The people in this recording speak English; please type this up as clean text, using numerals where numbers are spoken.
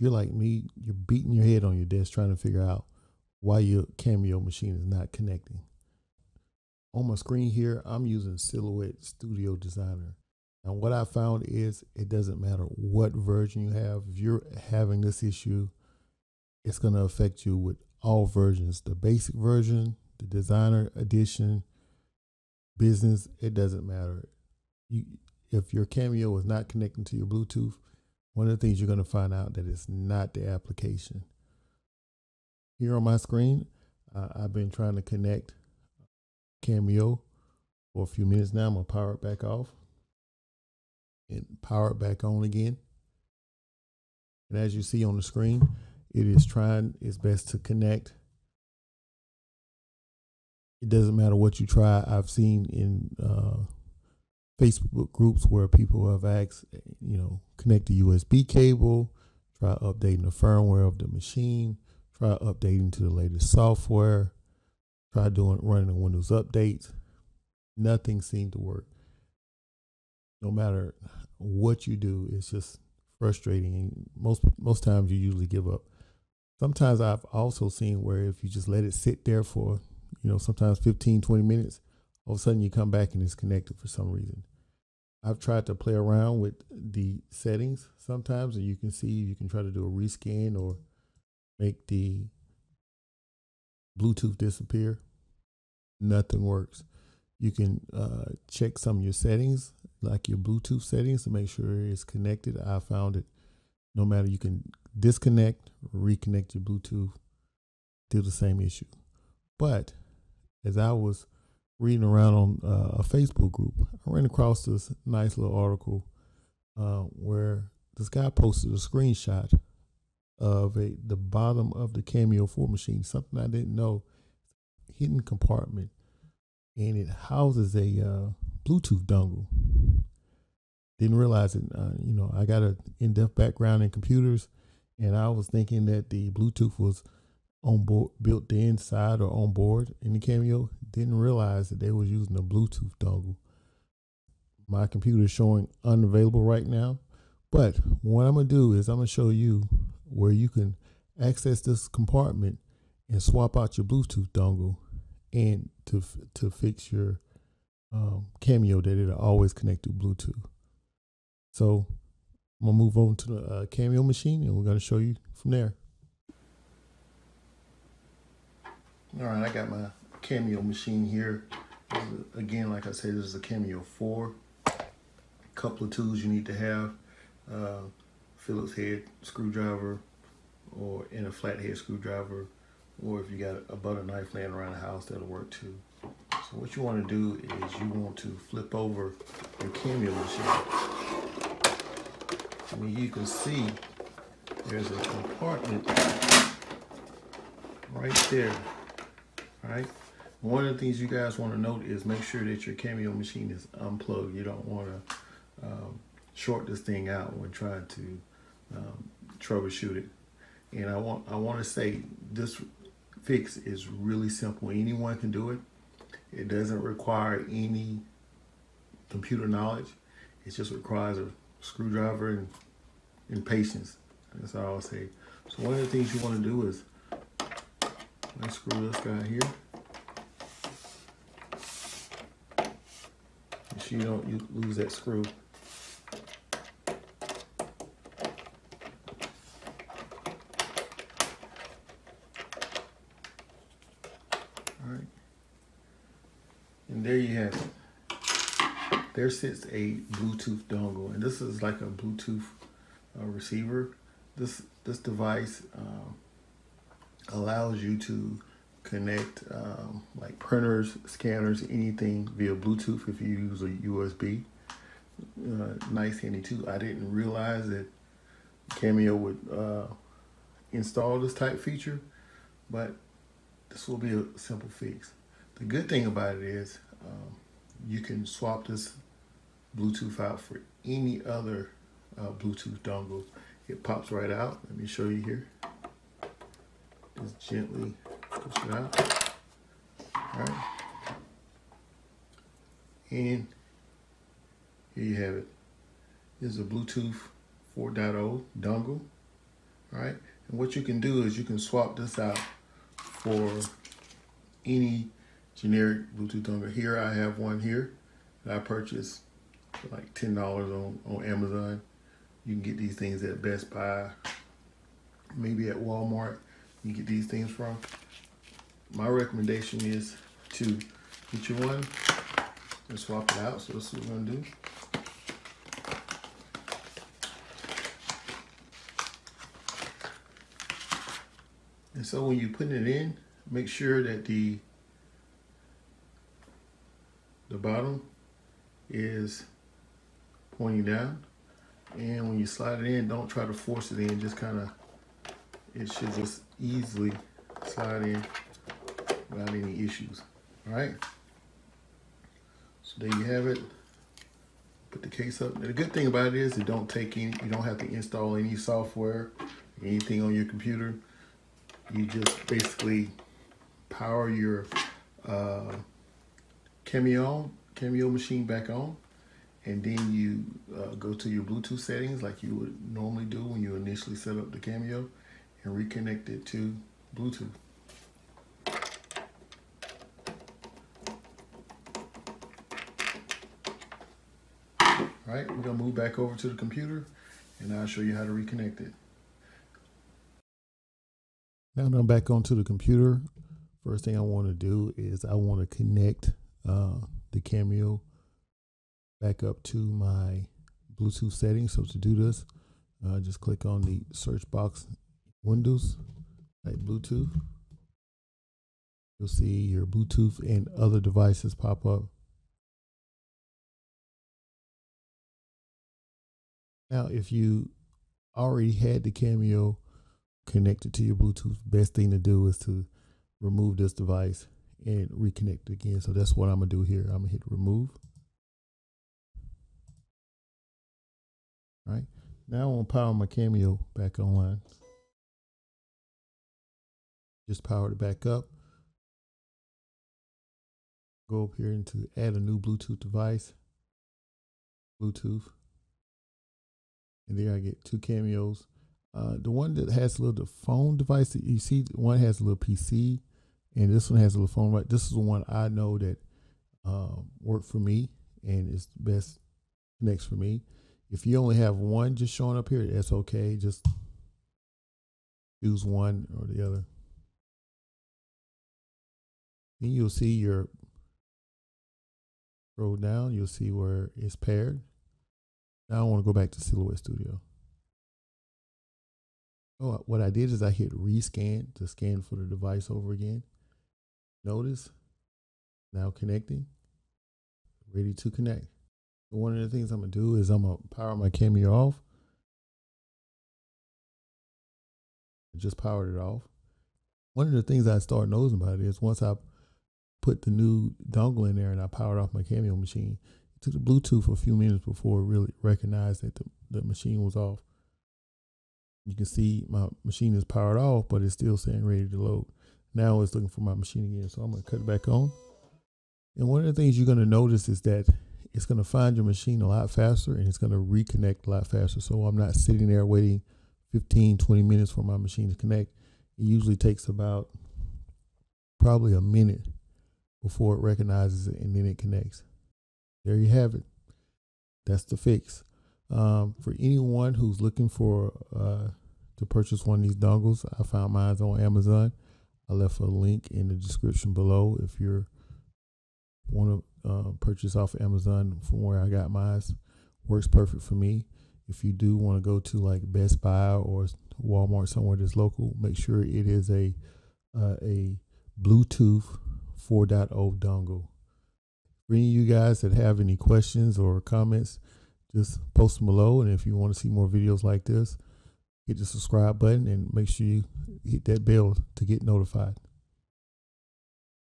you're like me, you're beating your head on your desk trying to figure out why your Cameo machine is not connecting. On my screen here, I'm using Silhouette Studio Designer. And what I found is it doesn't matter what version you have. If you're having this issue, it's going to affect you with all versions, the basic version, the designer edition, business. It doesn't matter. If your Cameo is not connecting to your Bluetooth, one of the things you're going to find out that it's not the application. Here on my screen, I've been trying to connect Cameo for a few minutes now. I'm going to power it back off and power it back on again. And as you see on the screen, it is trying its best to connect. It doesn't matter what you try. I've seen in Facebook groups where people have asked, you know, connect the USB cable, try updating the firmware of the machine, try updating to the latest software, try running a Windows update. Nothing seemed to work. No matter what you do, it's just frustrating. And most times you usually give up. Sometimes I've also seen where if you just let it sit there for, you know, sometimes 15, 20 minutes, all of a sudden you come back and it's connected for some reason. I've tried to play around with the settings sometimes, and you can see you can try to do a rescan or make the Bluetooth disappear. Nothing works. You can check some of your settings, like your Bluetooth settings, to make sure it's connected. I found it, no matter, you can disconnect, reconnect your Bluetooth, still the same issue. But as I was reading around on a Facebook group, I ran across this nice little article where this guy posted a screenshot of the bottom of the Cameo 4 machine, something I didn't know, hidden compartment, and it houses a Bluetooth dongle. Didn't realize it. You know, I got an in-depth background in computers, and I was thinking that the Bluetooth was on board, built inside or on board in the Cameo. Didn't realize that they was using a Bluetooth dongle. My computer is showing unavailable right now, but what I'm gonna do is I'm gonna show you where you can access this compartment and swap out your Bluetooth dongle and to fix your Cameo, that it'll always connect to Bluetooth. So I'm gonna move on to the Cameo machine, and we're gonna show you from there. All right, I got my Cameo machine here. Again, like I said, this is a Cameo 4. A couple of tools you need to have. Phillips head screwdriver, or in a flathead screwdriver, or if you got a butter knife laying around the house, that'll work too. So what you want to do is you want to flip over your Cameo machine. I mean, you can see there's a compartment right there. All right. One of the things you guys want to note is make sure that your Cameo machine is unplugged. You don't want to short this thing out when trying to troubleshoot it. And I want to say this fix is really simple. Anyone can do it. It doesn't require any computer knowledge. It just requires a screwdriver and patience. That's all I'll say. So one of the things you want to do is, let's screw this guy here. Make sure you lose that screw. And there you have it. There sits a Bluetooth dongle, and this is like a Bluetooth receiver. This device allows you to connect like printers, scanners, anything via Bluetooth if you use a USB. Nice handy too. I didn't realize that Cameo would install this type feature, but this will be a simple fix. The good thing about it is you can swap this Bluetooth out for any other Bluetooth dongle. It pops right out. Let me show you here. Just gently push it out. All right. And here you have it. This is a Bluetooth 4.0 dongle. All right, and what you can do is you can swap this out for any generic Bluetooth dongle. Here I have one here that I purchased for like $10 on Amazon. You can get these things at Best Buy, maybe at Walmart. You get these things from. My recommendation is to get you one and swap it out. So that's what we're gonna do. And so when you put it in, make sure that the bottom is pointing down. And when you slide it in, don't try to force it in, just kind of, it should just easily slide in without any issues. All right, so there you have it. Put the case up. And the good thing about it is it don't take any, you don't have to install any software, anything on your computer. You just basically power your Cameo machine back on, and then you go to your Bluetooth settings like you would normally do when you initially set up the Cameo, and reconnect it to Bluetooth. All right, we're gonna move back over to the computer, and I'll show you how to reconnect it. Now that I'm back onto the computer, first thing I want to do is I want to connect the Cameo back up to my Bluetooth settings. So to do this, just click on the search box, Windows, like Bluetooth. You'll see your Bluetooth and other devices pop up. Now, if you already had the Cameo connected to your Bluetooth, best thing to do is to remove this device and reconnect it again. So that's what I'm gonna do here. I'm gonna hit remove. All right, now I'm gonna power my Cameo back online. Just powered it back up. Go up here into add a new Bluetooth device, Bluetooth. And there I get two Cameos. The one that has a little phone device that you see, one has a little PC, and this one has a little phone. Right, this is the one I know that worked for me and is best connects for me. If you only have one just showing up here, that's okay. Just choose one or the other. Then you'll see your scroll down. You'll see where it's paired. Now I want to go back to Silhouette Studio. Oh, what I did is I hit rescan to scan for the device over again. Notice, now connecting, ready to connect. One of the things I'm gonna do is I'm gonna power my Cameo off. I just powered it off. One of the things I start noticing about it is once I put the new dongle in there and I powered off my Cameo machine, it took the Bluetooth for a few minutes before it really recognized that the machine was off. You can see my machine is powered off, but it's still saying ready to load. Now it's looking for my machine again. So I'm going to cut it back on. And one of the things you're going to notice is that it's going to find your machine a lot faster, and it's going to reconnect a lot faster. So I'm not sitting there waiting 15, 20 minutes for my machine to connect. It usually takes about probably a minute before it recognizes it and then it connects. There you have it. That's the fix. For anyone who's looking for to purchase one of these dongles, I found mine on Amazon. I left a link in the description below if you want to purchase off of Amazon from where I got mine. Works perfect for me. If you do want to go to like Best Buy or Walmart, somewhere that's local, make sure it is a Bluetooth 4.0 dongle. For any of you guys that have any questions or comments, just post them below. And if you want to see more videos like this, hit the subscribe button and make sure you hit that bell to get notified.